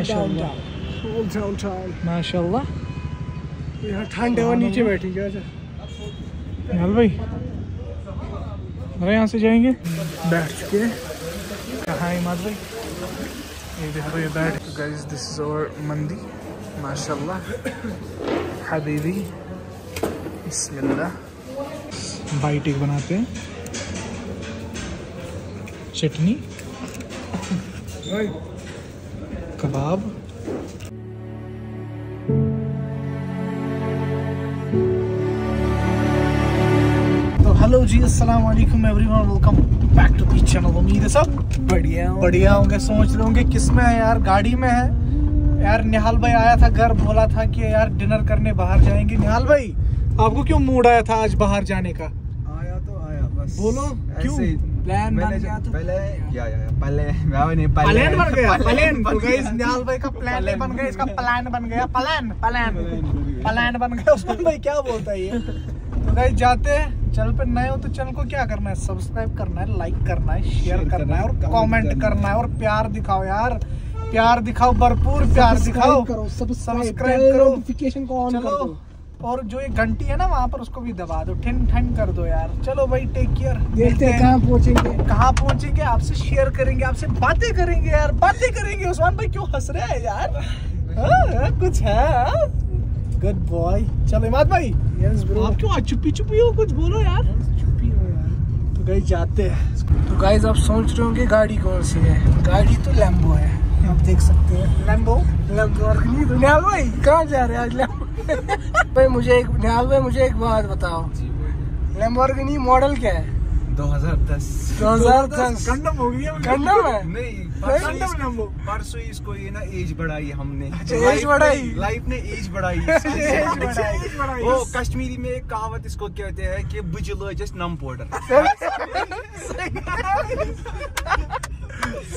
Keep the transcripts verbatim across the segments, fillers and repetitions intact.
माशाल्लाह माशाल्लाह ठंड और नीचे बैठेंगे भाई। अरे यहाँ से जाएंगे बैठ चुके कहाँ इमाद भाई ये देखो ये बैठ गाइस दिस इज आवर मंदी माशाल्लाह हबीबी बिस्मिल्लाह बाइट एक बनाते हैं चटनी कबाब तो हेलो जी अस्सलाम वालेकुम everyone welcome back to the channel. उम्मीद है सब बढ़िया बढ़िया होंगे। सोच रहे होंगे किस में है यार, गाड़ी में है यार। निहाल भाई आया था घर, बोला था कि यार डिनर करने बाहर जाएंगे। निहाल भाई आपको क्यों मूड आया था आज बाहर जाने का? आया तो आया बस बोलो क्यों प्लान बन गया तो पहले या या पहले मैं नहीं प्लान बन गया प्लान बन गया। इस निहाल भाई का प्लान नहीं बन गया, इसका प्लान बन गया। प्लान प्लान प्लान बन गया। उस्मान भाई क्या बोलता है ये? तो गाइस जाते हैं। चैनल पे नए हो तो चैनल को क्या करना है, सब्सक्राइब करना है, लाइक करना है, शेयर करना है और कमेंट करना है। और प्यार दिखाओ यार, प्यार दिखाओ, भरपूर प्यार दिखाओ, सब्सक्राइब करो, नोटिफिकेशन को ऑन कर दो और जो ये घंटी है ना वहाँ पर उसको भी दबा दो, ठिन ठिन कर दो यार। चलो भाई टेक केयर। देखते हैं कहाँ पहुँचेंगे, कहाँ पहुँचेंगे आपसे शेयर करेंगे, आपसे बातें करेंगे यार, बातें करेंगे। उस्मान भाई क्यों हंस रहे हैं यार? हाँ कुछ है, गुड बॉय। चलो इमाद भाई yes, आप क्यों आज चुपी चुपी हो, कुछ बोलो यार। चुपी हो यार। तो गाइस जाते हैं। तो गाइस आप सोच रहे होंगे गाड़ी कौन सी है, गाड़ी तो लैम्बो है, आप देख सकते हैं लैम्बो लैम्बो। निहाल भाई कहाँ जा रहे हैं आज लैम्बो? भाई मुझे एक निहाल भाई मुझे एक बात बताओ, लैम्बोर्गिनी मॉडल क्या है? दो हज़ार दस दो हज़ार दस गंडम हो गई है। गंडम है नहीं, परसों इसको ये ना एज बढ़ाई हमने। एज बढ़ाई, लाइफ ने एज बढ़ाई। वो कश्मीरी में एक कहावत इसको कहते हैं कि बुजलो जस्ट नम पाउडर।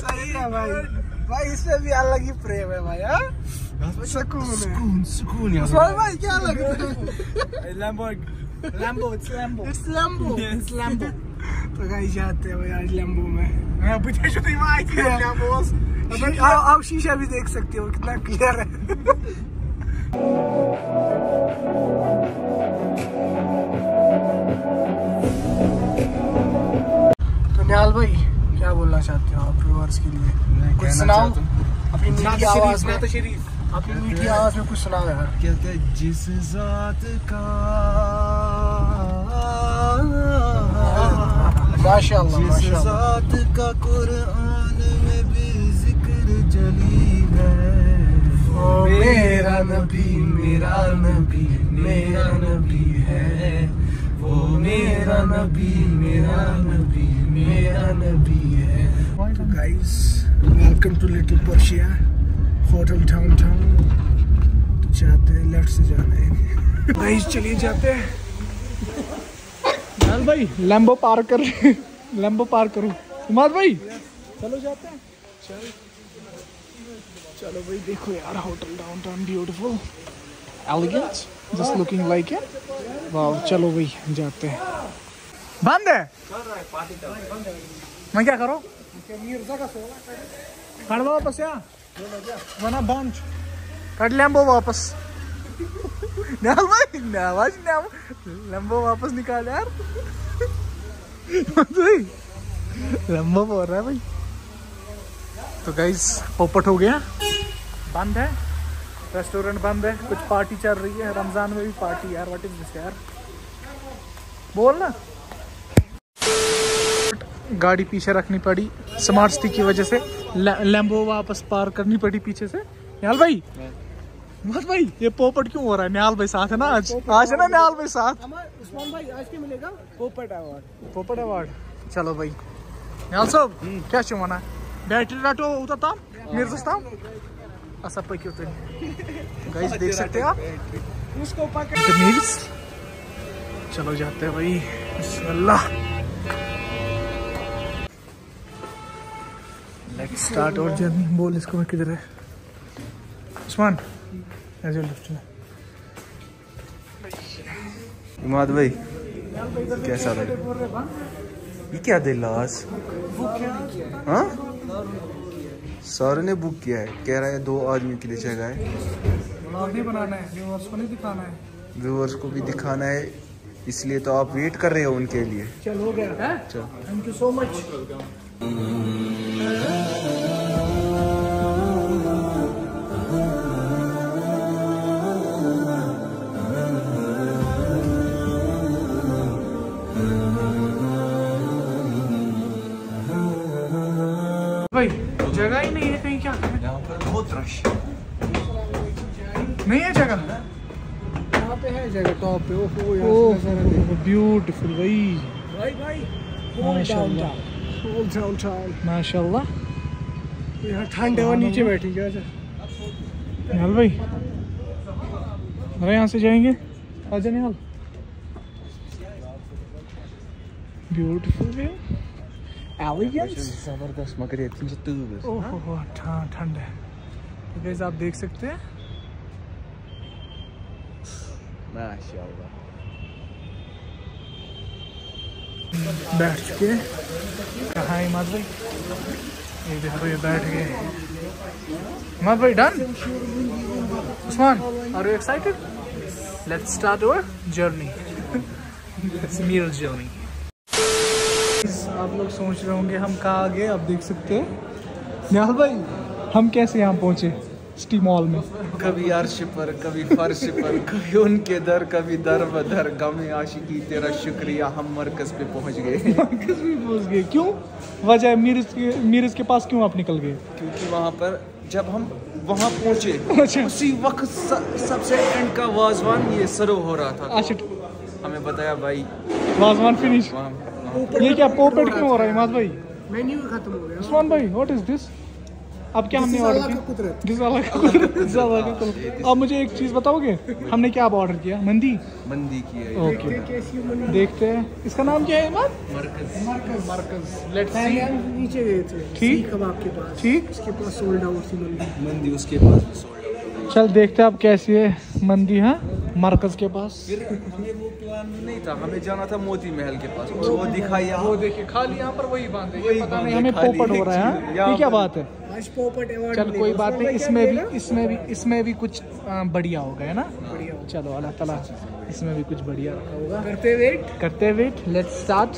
सही है भाई, भाई इसमें भी अलग ही प्रेम है भाई, सुकून सुकून। भाई क्या लग रहा है? तो गाइस जाते हैं भाई आज लैम्बो में। मैं अभी आप शीशा भी देख सकते हो कितना क्लियर है। तो निहाल भाई क्या बोलना चाहते हो आप व्यूअर्स के लिए? कुछ सुनाओ अपनी मीठी आवाज में, अपनी मीठी आवाज में कुछ सुना यार। कहते हैं जिस जात का माशाल्लाह, जिस जात का कुरान में भी जिक्र जली है, वो मेरा नबी मेरा नबी मेरा नबी है, वो मेरा नबी मेरा नबी मेरा नबी है। तो guys welcome to Little Persia hotel town town. तो जाते हैं लेफ्ट से जाना है भाई, चलिए जाते हैं। निहाल भाई लैम्बो पार कर, लैम्बो पार करो इमाद भाई। चलो जाते हैं। चलो चलो भाई देखो यार hotel downtown beautiful elegance just looking like it वाह। चलो भाई जाते हैं। बंद है मैं क्या करो खड़वा वापस यहाँ वना बंच कट लैम्बो वापस। निहाल भाई नवाज लैम्बो वापस निकाल यार। लैम्बो बोल रहा है भाई। तो गाइस पोपट हो गया, बंद है रेस्टोरेंट, बंद है, कुछ पार्टी चल रही है। रमजान में भी पार्टी यार, व्हाट इज दिस यार, बोल ना। गाड़ी पीछे रखनी पड़ी स्मार्ट सिटी की वजह से, लैम्बो वापस पार करनी पड़ी पीछे से। निहाल भाई मत भाई ये पोपट क्यों हो रहा है? निहाल भाई साथ है ना आज, आज है ना निहाल भाई साथ। उस्मान भाई आज के मिलेगा पोपट अवार्ड, पोपट अवार्ड। चलो भाई निहाल साहब क्या चुमाना है? बैटरी डाटो उतरता मिर्जस्ता ऐसा पक्की उतरी गाइस देख सकते हो आप उसको पकड़। चलो जाते हैं भाई बिस्मिल्लाह। स्टार्ट और जर्नी बोल इसको मैं किधर है उस्मान ऐसे लिफ्ट में। इमाद भाई कैसा लगा ये क्या दिलास? हाँ सारे ने बुक किया है, कह रहा है दो आदमी के लिए जगह है, बनाना है, व्यूअर्स को नहीं दिखाना है, व्यूअर्स को भी दिखाना है, इसलिए तो आप वेट कर रहे हो उनके लिए। चलो गया, थैंक यू सो मच। भाई जगह ही नहीं है कहीं, क्या करें? यहाँ पर बहुत रश है, नहीं है जगह। यहाँ पे है जगह टॉप पे, वो वो ब्यूटीफुल भाई भाई भाई माशाल्लाह, होल डाउन टाउन माशाल्लाह। यहाँ ठंड है और नीचे बैठी क्या निहाल भाई, अरे यहाँ से जाएंगे, आजा निहाल। ब्यूटीफुल है, जबरदस्त, मगर ये ओहो ठंड है। गाइस आप देख सकते हैं माशाल्लाह। बैठ के कहाँ है माद भाई? ये देखो भाई बैठ गए माद भाई। Done Usman, are you excited? Let's start our journey, Kashmir journey. आप लोग सोच रहे होंगे हम कहाँ गए, आप देख सकते हैं निहाल भाई हम कैसे यहाँ पहुँचे सिटी मॉल में। कभी अर्श पर, कभी फर्श पर, कभी उनके दर, कभी दर बदर, गम आशिकी तेरा शुक्रिया, हम मरकज पे पहुँच गए। मरकज पे पहुँच गए क्यों? वजह मीरज के, मीरज के पास क्यों आप निकल गए? क्योंकि वहाँ पर जब हम वहाँ पहुँचे उसी वक्त सबसे एंड का वाजवान ये सरो हो रहा था। अच्छा, हमें बताया भाई वाजवान फिनिश। ये क्या पोपट क्यों हो रहा है इमाद भाई? मेन्यू खत्म हो गया। उस्मान भाई व्हाट इज दिस? अब क्या हमने ऑर्डर किया? आप मुझे एक चीज़ बताओगे हमने क्या आप ऑर्डर किया? मंदी मंदी किया। ओके देखते हैं इसका नाम क्या है इमाद? मरकज मरकज मरकज लेट्स सी। नीचे गए थे ठीक कबाब के पास, ठीक उसके पास सोल्ड आउट थी मंदी, मंदी उसके पास सोल्ड आउट। चल देखते हैं आप कैसी है मंदी। हाँ मरकज के पास फिर हमें वो प्लान नहीं था, हमें जाना था मोती महल के पास, वो, वो दिखाया, वो देखिए खाली यहाँ पर वही बात है, पता नहीं हमें पोपट हो रहा है। ये क्या बात है? चल कोई बात नहीं, इसमें भी इसमें भी इसमें भी कुछ बढ़िया होगा है ना। चलो अल्लाह ताला इसमें भी कुछ बढ़िया होगा। करते वेट करते wait let's start.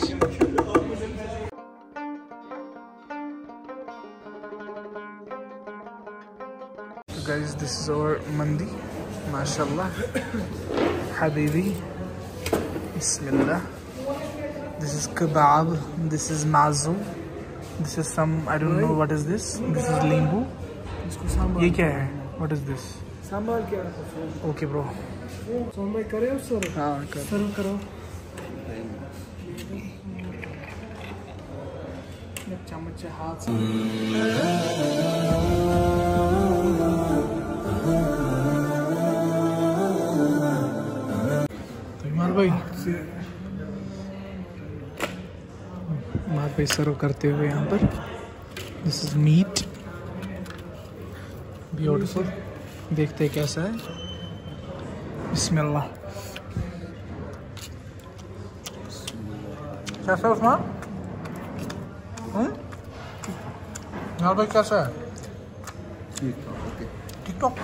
Guys, this is our Mandi, mashallah, habibi, bismillah. This is kebab, this is mazum, this is some I don't know what is this. This is limbu. ये क्या है? What is this? सांभर क्या है? Okay bro. Sambar करे और sir? हाँ कर. Sir करो. एक चम्मच हाथ से. भाई मार भाई सर्व करते हुए यहाँ पर। दिस इज मीट, ब्यूटीफुल, देखते हैं कैसा है। बिस्मिल्लाह। कैसा है उसमें? मार भाई कैसा है? ठीक ठाक।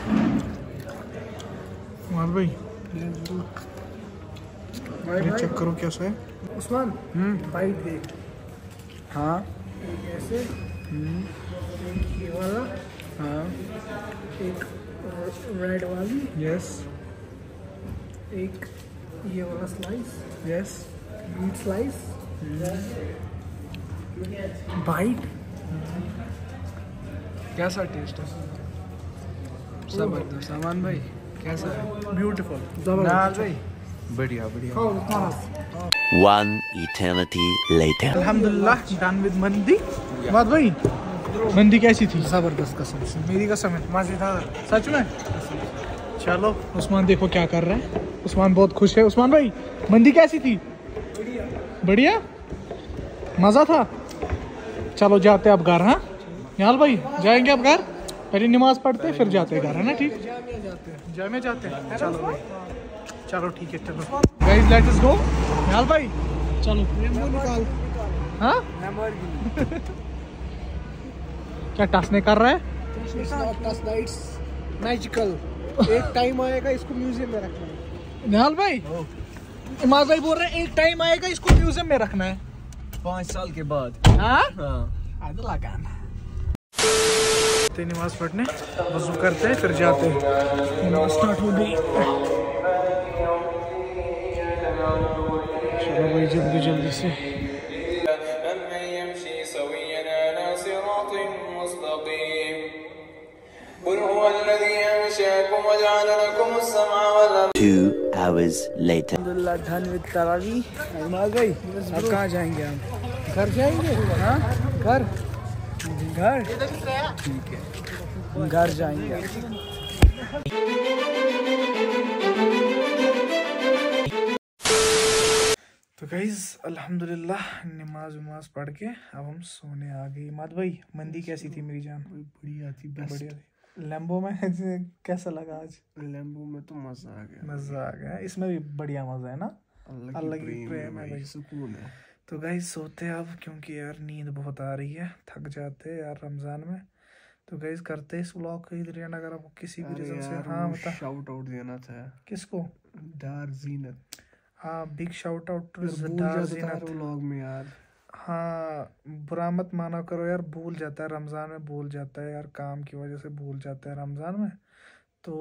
मार भाई चेक करो कैसा है। उस्मान बाइट देख। हाँ कैसे? ये वाला, हाँ एक रेड वाली, यस, एक ये वाला slice, yes, beet slice, bite. कैसा टेस्ट है? जबरदस्त। सामान भाई कैसा है? ब्यूटीफुल। जबरदस्त भाई, बढ़िया बढ़िया। One eternity later. अल्हम्दुलिल्लाह done with मंदी। बात भाई मंदी कैसी थी? जबरदस्त कसम से, मेरी कसम है, मजेदार, सच में। चलो उस्मान देखो क्या कर रहा है, उस्मान बहुत खुश है। उस्मान भाई मंदी कैसी थी? बढ़िया बढ़िया, मज़ा था। चलो जाते आप घर। हाँ निहाल भाई जाएंगे आप घर? पहले नमाज पढ़ते फिर जाते घर है ना? ठीक जामे जाते हैं। चलो चलो ठीक है, चलो गाइस लेट अस गो। निहाल भाई चलो निकाल। हाँ क्या टसने कर रहा है? मैजिकल एक टाइम आएगा इसको म्यूजियम में रखना है। निहाल भाई इमाम भाई बोल रहे हैं एक टाइम आएगा इसको म्यूजियम में रखना है पाँच साल के बाद। हाँ हाँ लगाना है। नमाज पढ़ने वजू करते हैं फिर जाते हैं। नमाज स्टार्ट हो गई। भाई जल्दी जल्दी से कहाँ जाएंगे हम? घर जाएंगे। हाँ घर घर ठीक है घर जाएंगे। तो गाइज़ अल्हम्दुलिल्लाह नमाज नमाज पढ़ के अब हम सोने आ गए। माद भाई मंदी कैसी थी मेरी जान? बढ़िया थी बढ़िया थी। लैम्बो में कैसा लगा आज? लैम्बो में तो मज़ा आ गया मज़ा आ गया। इसमें भी बढ़िया मज़ा है ना। अल्लाह की प्रेम है भाई सुकून है। तो गाइज़ सोते अब क्योंकि यार नींद बहुत आ रही है थक जाते हैं यार रमज़ान में। तो गाइज़ करते इस व्लॉग को ही देना अगर आपको किसी भी रीज़न से। हाँ बता शाउट आउट देना था किसको? दारजीनत। हाँ बिग शाउट आउट व्लॉग में यार। हाँ बुरा मत माना करो यार भूल जाता है रमज़ान में भूल जाता है यार काम की वजह से भूल जाता है रमज़ान में। तो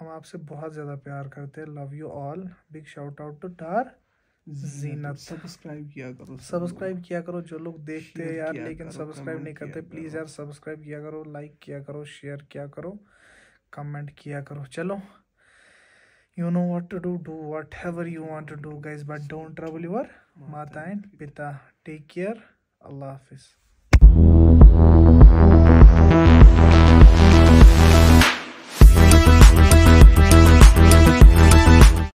हम आपसे बहुत ज़्यादा प्यार करते हैं। Love you all. Big shout out to Dar Zeenat. Subscribe किया करो सब्सक्राइब किया करो जो लोग देखते हैं यार लेकिन सब्सक्राइब नहीं करते प्लीज़ यार सब्सक्राइब किया करो लाइक किया करो शेयर किया करो कमेंट किया करो। चलो you know what to do do whatever you want to do guys but don't trouble your mata and pita. Take care. Allah Hafiz.